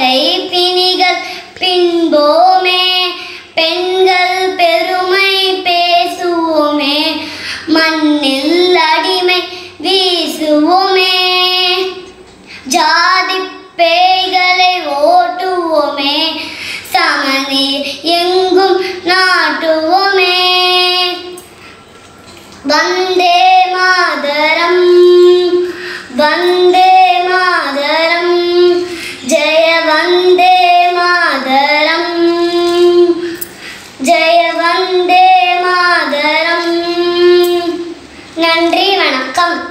கைப்பிணிகள் பின்போமே பெண்கள் பெருமை பேசுவோமே மண்ணில் அடிமை வீசுவோமே ஜாதி பேய்களை ஓட்டுவோமே சமநீர் எங்கும் நாட்டுவோமே வந்தே மாதரம் வந்தே மாதரம் ஜெய வந்தே மாதரம் ஜெய வந்தே மாதரம். நன்றி, வணக்கம்.